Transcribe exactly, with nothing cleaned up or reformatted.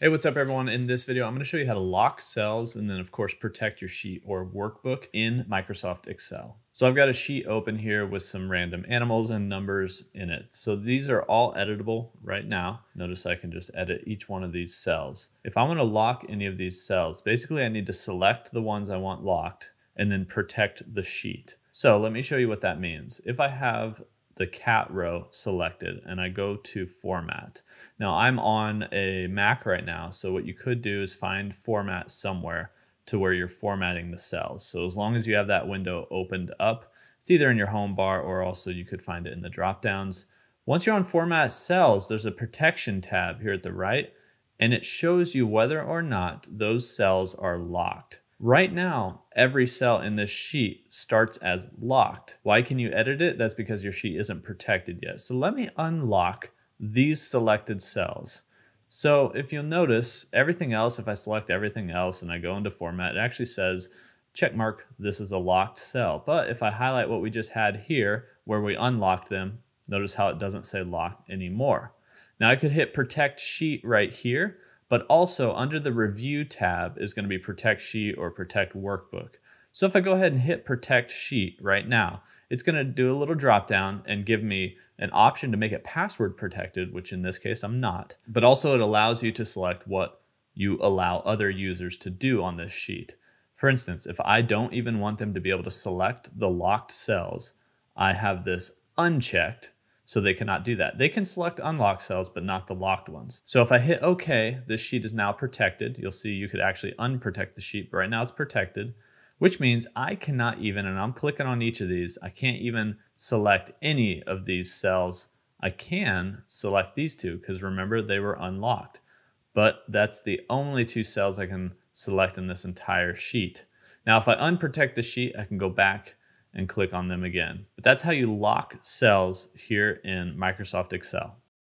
Hey, what's up everyone? In this video, I'm going to show you how to lock cells and then of course protect your sheet or workbook in Microsoft Excel. So I've got a sheet open here with some random animals and numbers in it. So these are all editable right now. Notice I can just edit each one of these cells. If I want to lock any of these cells, basically I need to select the ones I want locked and then protect the sheet. So let me show you what that means. If I have the cat row selected and I go to format. Now I'm on a Mac right now, so what you could do is find format somewhere to where you're formatting the cells. So as long as you have that window opened up, it's either in your home bar or also you could find it in the drop downs. Once you're on format cells, there's a protection tab here at the right, and it shows you whether or not those cells are locked. Right now, every cell in this sheet starts as locked. Why can you edit it? That's because your sheet isn't protected yet. So let me unlock these selected cells. So if you'll notice, everything else, if I select everything else and I go into format, it actually says, check mark, this is a locked cell. But if I highlight what we just had here, where we unlocked them, notice how it doesn't say locked anymore. Now I could hit protect sheet right here, but also under the review tab is going to be protect sheet or protect workbook. So if I go ahead and hit protect sheet right now, it's going to do a little drop down and give me an option to make it password protected, which in this case I'm not, but also it allows you to select what you allow other users to do on this sheet. For instance, if I don't even want them to be able to select the locked cells, I have this unchecked, so they cannot do that. They can select unlocked cells, but not the locked ones. So if I hit okay, this sheet is now protected. You'll see you could actually unprotect the sheet, but right now it's protected, which means I cannot even, and I'm clicking on each of these, I can't even select any of these cells. I can select these two, because remember they were unlocked, but that's the only two cells I can select in this entire sheet. Now, if I unprotect the sheet, I can go back and click on them again. But that's how you lock cells here in Microsoft Excel.